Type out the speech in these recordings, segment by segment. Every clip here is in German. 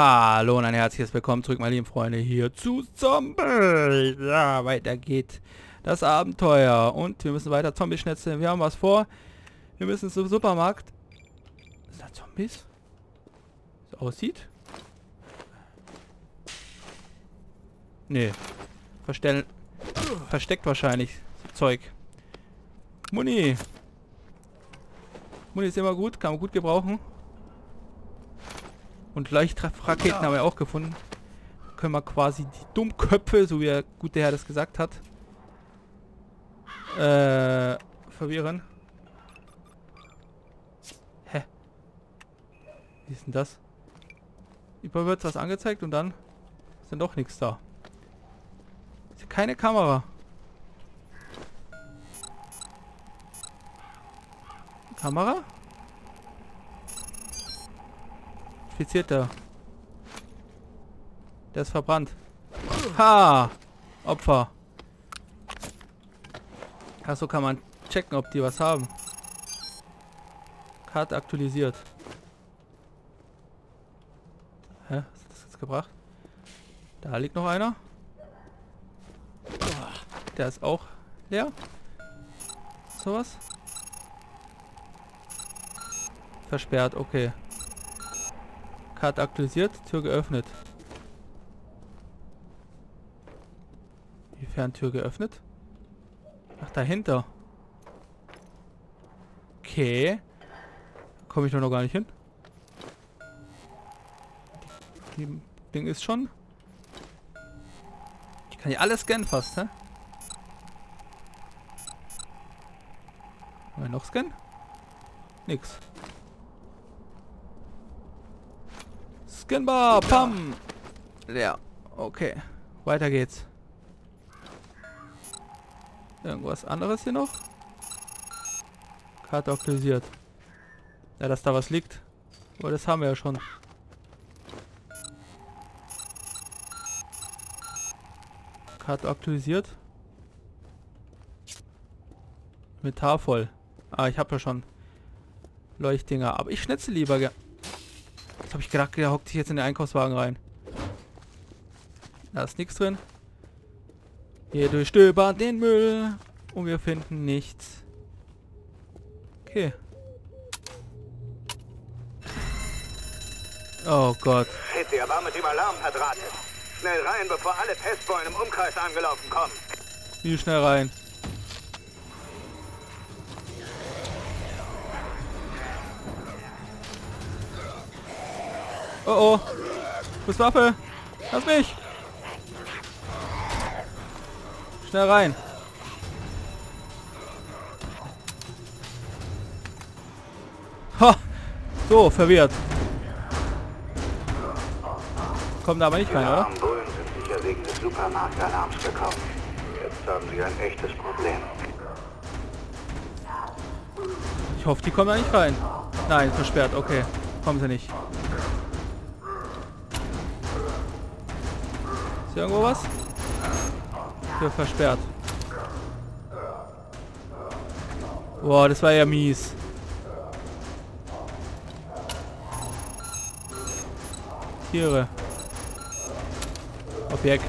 Hallo und ein herzliches Willkommen zurück, meine lieben Freunde, hier zu Zombie. Ja, weiter geht das Abenteuer und wir müssen weiter Zombie schnetzeln. Wir haben was vor. Wir müssen zum Supermarkt. Sind da Zombies? Wie es aussieht? Nee. Versteckt wahrscheinlich Zeug. Muni. Muni ist immer gut, kann man gut gebrauchen. Und Leichtraketen haben wir auch gefunden. Können wir quasi die Dummköpfe, so wie der gute Herr das gesagt hat, verwirren. Hä? Wie ist denn das? Über wird was angezeigt und dann ist dann doch nichts da. Ist ja keine Kamera. Kamera? Infizierter. Der ist verbrannt. Ha! Opfer. Ach so, kann man checken, ob die was haben. Karte aktualisiert. Hä? Was hat das jetzt gebracht? Da liegt noch einer. Der ist auch leer. Sowas. Versperrt, okay. Karte aktualisiert, Tür geöffnet. Inwiefern Tür geöffnet? Ach, dahinter. Okay. Komme ich doch noch gar nicht hin. Das Ding ist schon. Ich kann hier alles scannen fast, hä? Wollen wir noch scannen? Nix. Scannbar, pam! Leer. Okay. Weiter geht's. Irgendwas anderes hier noch? Karte aktualisiert. Ja, dass da was liegt. Aber das haben wir ja schon. Karte aktualisiert. Metall voll. Ah, ich habe ja schon Leuchtdinger. Aber ich schnitze lieber gerne. Habe ich gedacht, der hockt sich jetzt in den Einkaufswagen rein. Da ist nichts drin. Wir durchstöbern den Müll und wir finden nichts. Okay. Oh Gott. Hitze, er war mit dem Alarm verdrahtet. Schnell rein, bevor alle Pestbeulen im Umkreis angelaufen kommen. Wie schnell rein? Oh oh, wo ist Waffe? Lass mich! Schnell rein! Ha! So, verwirrt! Kommen da aber nicht rein, oder? Die Bullen sind sicher wegen des Supermarktalarms gekommen. Jetzt haben sie ein echtes Problem. Ich hoffe, die kommen da nicht rein. Nein, versperrt, okay. Kommen sie nicht. Irgendwo was? Hier versperrt. Boah, das war ja mies. Tiere. Objekt.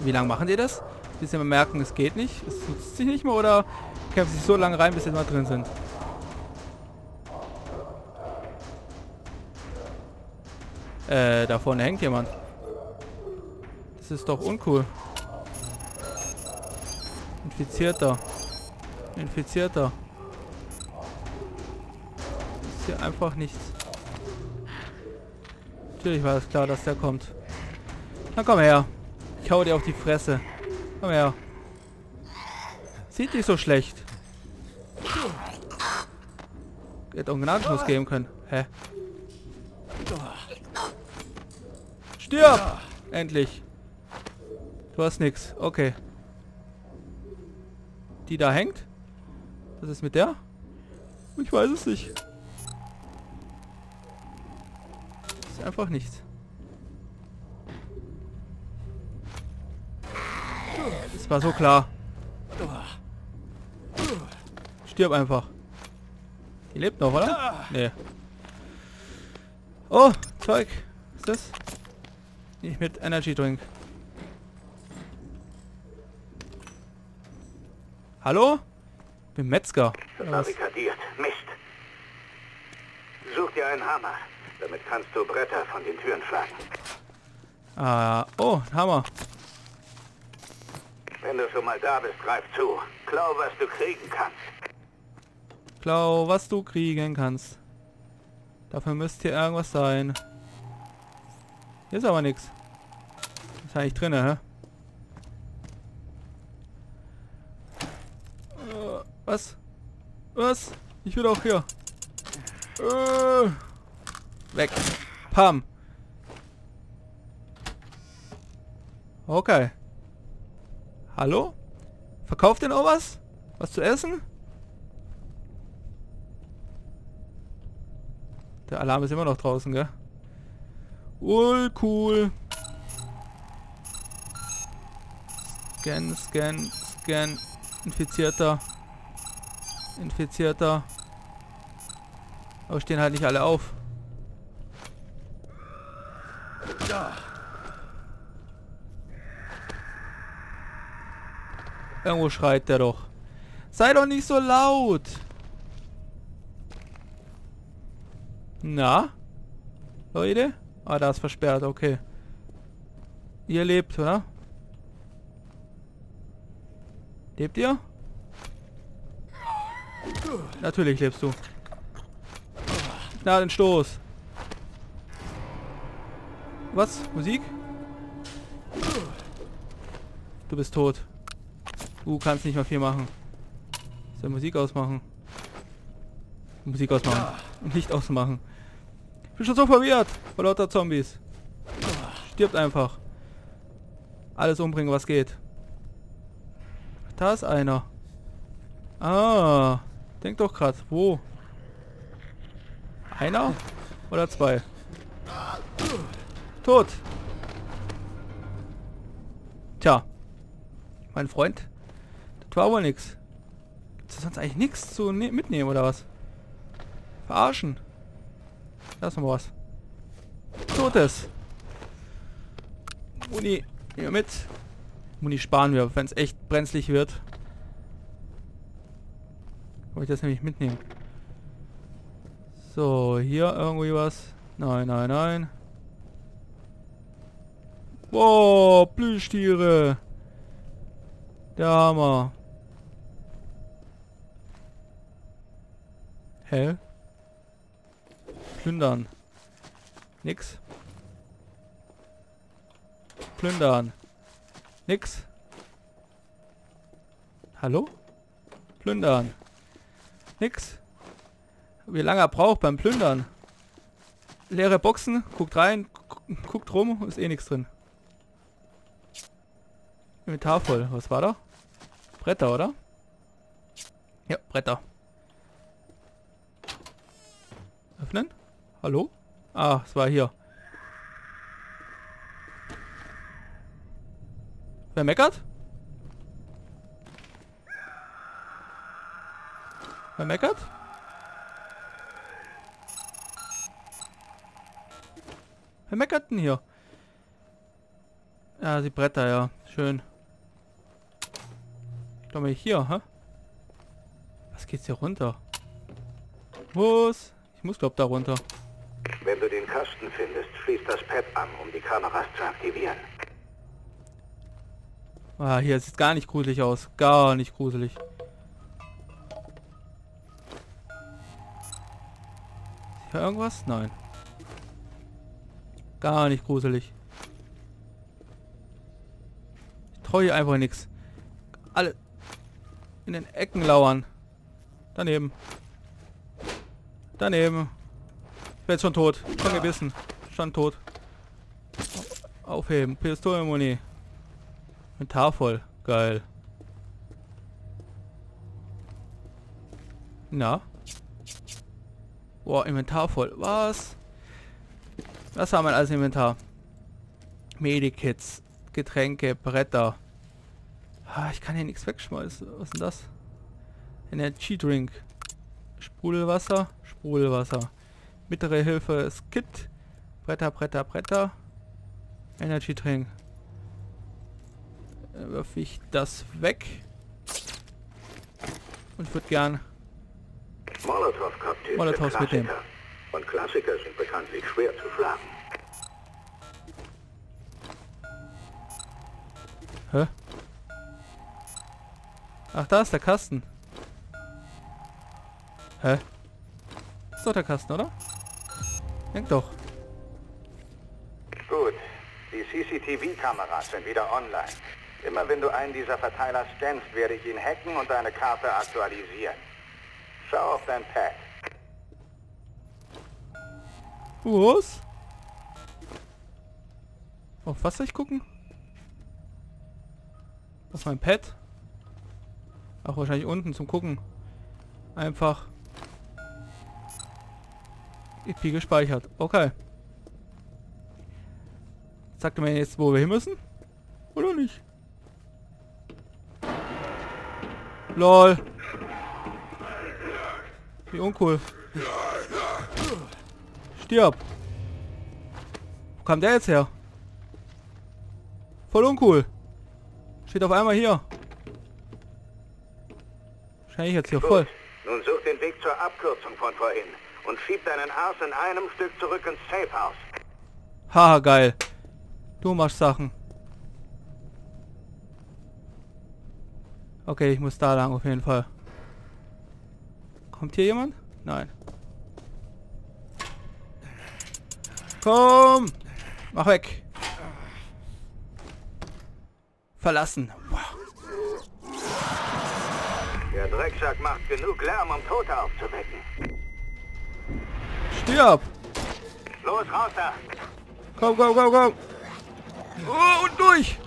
Wie lange machen die das? Bis sie mal merken, es geht nicht. Es nutzt sich nicht mehr oder kämpfen sich so lange rein, bis sie mal drin sind. Da vorne hängt jemand. Das ist doch uncool. Infizierter. Infizierter. Ist hier einfach nichts. Natürlich war es klar, dass der kommt. Na komm her. Ich hau dir auf die Fresse. Komm her. Sieht nicht so schlecht. Hätte auch einen Gnadenstoß geben können. Hä? Stirb! Endlich. Du hast nix. Okay. Die da hängt? Was ist mit der? Ich weiß es nicht. Ist einfach nichts. Das war so klar. Stirb einfach. Die lebt noch, oder? Nee. Oh, Zeug ist das? Nicht mit Energy Drink. Hallo? Ich bin Metzger. Das war dekadiert. Mist. Such dir einen Hammer. Damit kannst du Bretter von den Türen schlagen. Ah, oh, ein Hammer. Wenn du schon mal da bist, greif zu. Klau, was du kriegen kannst. Klau, was du kriegen kannst. Dafür müsste hier irgendwas sein. Hier ist aber nichts. Ist eigentlich drinne, hä? Was? Was? Ich will auch hier. Weg. Pam. Okay. Hallo? Verkauft denn auch was? Was zu essen? Der Alarm ist immer noch draußen, gell? Cool. Scan, scan, scan. Infizierter. Infizierter. Aber stehen halt nicht alle auf. Irgendwo schreit der doch. Sei doch nicht so laut. Na? Leute? Ah, da ist versperrt, okay. Ihr lebt, oder? Lebt ihr? Natürlich lebst du. Na, den Stoß. Was? Musik? Du bist tot. Du kannst nicht mal viel machen. Soll Musik ausmachen? Musik ausmachen. Nicht ausmachen. Ich bin schon so verwirrt. Vor lauter Zombies. Stirbt einfach. Alles umbringen, was geht. Da ist einer. Ah. Denk doch grad. Wo? Einer? Oder zwei? Tot. Tja. Mein Freund. Das war wohl nix. Gibt's da sonst eigentlich nichts zu mitnehmen oder was? Verarschen. Da ist noch was. Totes. Muni, nehmen wir mit. Muni sparen wir, wenn es echt brenzlig wird. Wollte ich das nämlich mitnehmen. So, hier irgendwie was. Nein, nein, nein. Wow, Plüschtiere. Der Hammer. Hä? Plündern. Nix. Plündern. Nix. Hallo? Plündern. Nix. Wie lange er braucht beim Plündern. Leere Boxen. Guckt rein. Guckt rum. Ist eh nichts drin. Inventar voll. Was war da? Bretter, oder? Ja, Bretter. Öffnen? Hallo? Ah, es war hier. Wer meckert? Wer meckert? Wer meckert denn hier? Ja, die Bretter, ja. Schön. Ich glaube hier, hä? Was geht's hier runter? Was? Ich muss glaube da runter. Wenn du den Kasten findest, schließt das Pad an, um die Kameras zu aktivieren. Ah, hier sieht gar nicht gruselig aus. Gar nicht gruselig. Ist hier irgendwas? Nein. Gar nicht gruselig. Ich traue hier einfach nichts. Alle in den Ecken lauern. Daneben. Daneben. Ich werde schon tot. Schon gebissen. Schon tot. Aufheben. Pistolenmuni. Inventar voll. Geil. Na? Boah, Inventar voll. Was? Was haben wir als Inventar? Medikits. Getränke. Bretter. Ich kann hier nichts wegschmeißen. Was ist denn das? Energy Drink. Sprudelwasser. Sprudelwasser. Mittlere Hilfe. Skit. Bretter. Energy Drink. Dann werfe ich das weg. Und ich würde gern Molotow-Kaptei mitnehmen. Und Klassiker sind bekanntlich schwer zu schlagen. Hä? Ach, da ist der Kasten. Hä? Ist doch der Kasten, oder? Denk doch. Gut. Die CCTV-Kameras sind wieder online. Immer wenn du einen dieser Verteiler scannst, werde ich ihn hacken und deine Karte aktualisieren. Schau auf dein Pad. Was? Auf was soll ich gucken? Auf mein Pad? Ach, wahrscheinlich unten zum Gucken. Einfach IP gespeichert. Okay. Sagt er mir jetzt, wo wir hin müssen? Oder nicht? LOL. Wie uncool. Stirb. Wo kam der jetzt her? Voll uncool. Steht auf einmal hier. Wahrscheinlich jetzt hier voll. Nun such den Weg zur Abkürzung von vorhin und schieb deinen Arsch in einem Stück zurück ins Safe House. Haha, geil. Du machst Sachen. Okay, ich muss da lang auf jeden Fall. Kommt hier jemand? Nein. Komm! Mach weg! Verlassen. Der Drecksack macht genug Lärm, um Tote aufzuwecken. Stirb! Los, raus da! Komm! Oh, und durch!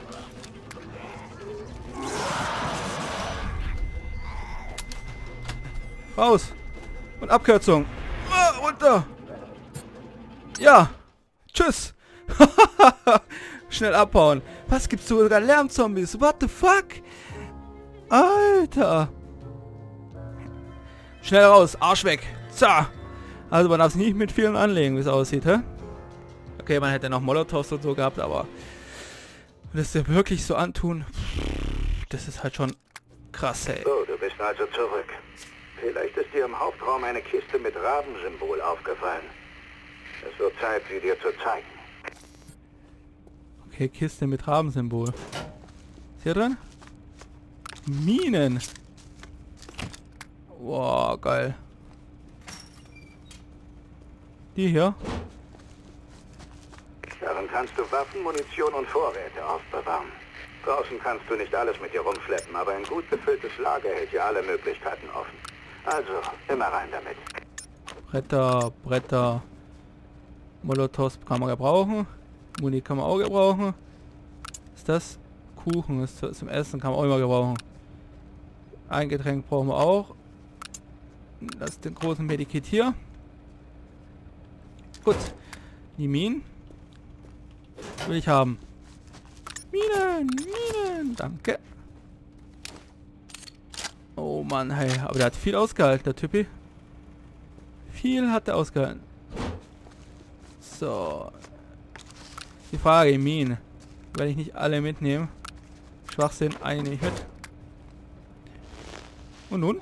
Raus! Und Abkürzung! Oh, runter! Ja! Tschüss! Schnell abhauen! Was gibt's sogar Lärmzombies? What the fuck? Alter! Schnell raus! Arsch weg! Zah! Also man darf sich nicht mit vielen anlegen, wie es aussieht, hä? Okay, man hätte noch Molotows und so gehabt, aber... das dir wirklich so antun... das ist halt schon krass, ey. So, du bist also zurück. Vielleicht ist dir im Hauptraum eine Kiste mit Rabensymbol aufgefallen. Es wird Zeit, sie dir zu zeigen. Okay, Kiste mit Rabensymbol. Ist hier drin? Minen! Wow, geil. Die hier? Darin kannst du Waffen, Munition und Vorräte aufbewahren. Draußen kannst du nicht alles mit dir rumschleppen, aber ein gut gefülltes Lager hält dir alle Möglichkeiten offen. Also, immer rein damit. Bretter. Molotows kann man gebrauchen. Muni kann man auch gebrauchen. Ist das? Kuchen ist zum Essen, kann man auch immer gebrauchen. Ein Getränk brauchen wir auch. Das ist den großen Medikit hier. Gut. Die Minen. Will ich haben. Minen. Danke. Oh Mann, hey. Aber der hat viel ausgehalten, der Typi. Viel hat er ausgehalten. So. Die Frage, Minen. Werde ich nicht alle mitnehmen. Schwachsinn, eine nehme ich mit. Und nun?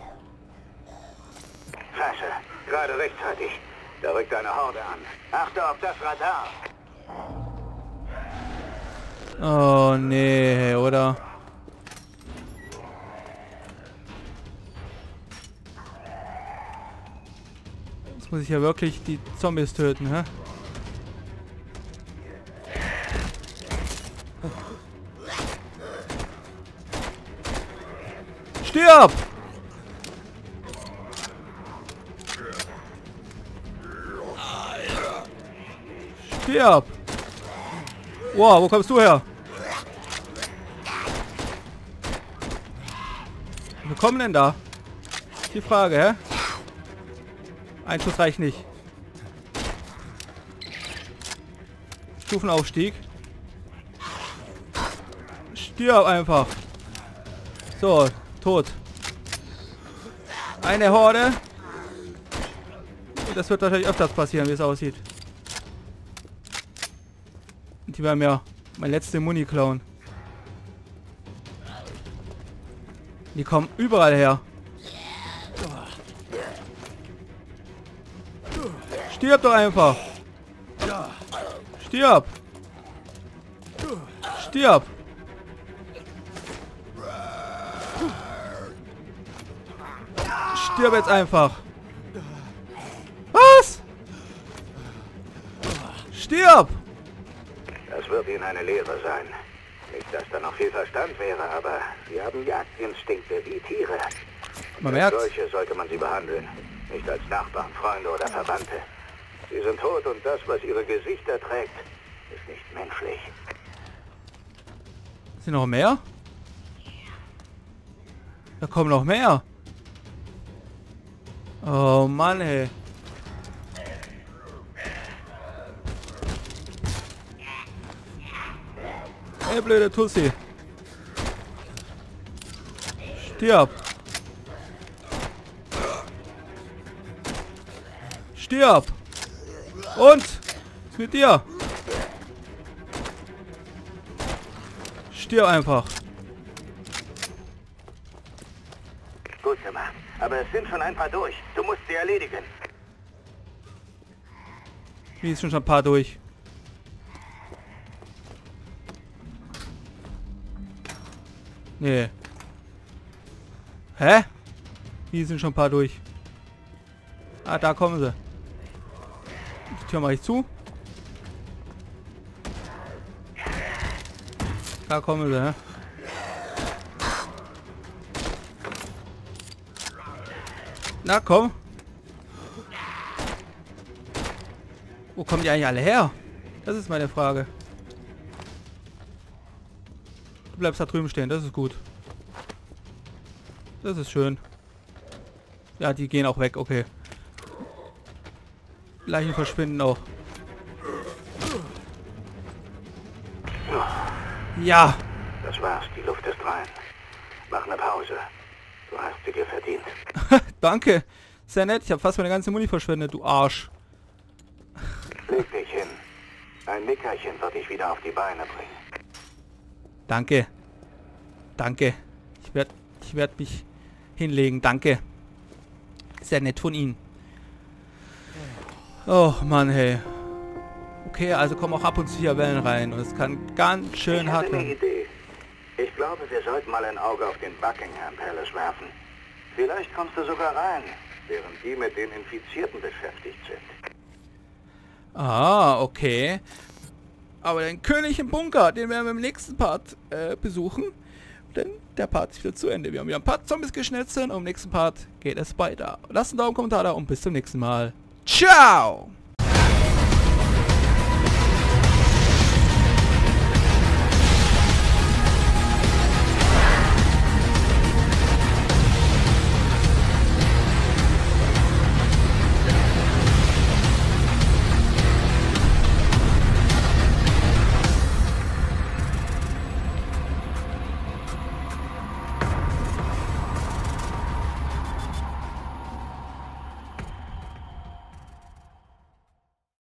Scheiße, gerade rechtzeitig. Da rückt eine Horde an. Achte auf das Radar. Oh nee, oder? Jetzt muss ich ja wirklich die Zombies töten, hä? Stirb! Stirb! Wow, wo kommst du her? Wo kommen denn da? Die Frage, hä? Ein Schuss reicht nicht. Stufenaufstieg. Stirb einfach. So, tot. Eine Horde. Das wird wahrscheinlich öfters passieren, wie es aussieht. Und die werden mir mein letzte Muni klauen. Die kommen überall her. Stirb doch einfach. Stirb. Stirb. Stirb jetzt einfach. Was? Stirb! Das wird Ihnen eine Lehre sein. Nicht, dass da noch viel Verstand wäre, aber Sie haben Jagdinstinkte wie Tiere. Und als solche sollte man sie behandeln. Nicht als Nachbarn, Freunde oder Verwandte. Sie sind tot und das, was ihre Gesichter trägt, ist nicht menschlich. Sind noch mehr? Da kommen noch mehr. Oh Mann, ey. Hey, blöde Tussi. Stirb. Stirb. Und? Was mit dir? Stirb einfach. Gut gemacht. Aber es sind schon ein paar durch. Du musst sie erledigen. Wie ist schon ein paar durch? Nee. Hä? Hier sind schon ein paar durch. Ah, da kommen sie. Die Tür mache ich zu. Da kommen sie, hä? Na komm. Wo kommen die eigentlich alle her? Das ist meine Frage. Du bleibst da drüben stehen, das ist gut. Das ist schön. Ja, die gehen auch weg, okay. Leichen verschwinden auch. Ja. Das war's, die Luft ist rein. Mach eine Pause. Du hast sie dir verdient. Danke. Sehr nett, ich habe fast meine ganze Muni verschwendet, du Arsch. Leg dich hin. Ein Nickerchen wird dich wieder auf die Beine bringen. Danke. Danke. Ich werd mich hinlegen. Danke. Sehr nett von Ihnen. Oh Mann, hey. Okay, also kommen auch ab und zu hier Wellen rein. Und es kann ganz schön hart werden. Ich habe eine Idee. Ich glaube, wir sollten mal ein Auge auf den Buckingham Palace werfen. Vielleicht kommst du sogar rein, während die mit den Infizierten beschäftigt sind. Ah, okay. Aber den König im Bunker, den werden wir im nächsten Part besuchen. Denn der Part ist wieder zu Ende. Wir haben wieder ein paar Zombies geschnetzelt und im nächsten Part geht es weiter. Lasst einen Daumen, Kommentar da und bis zum nächsten Mal. Ciao!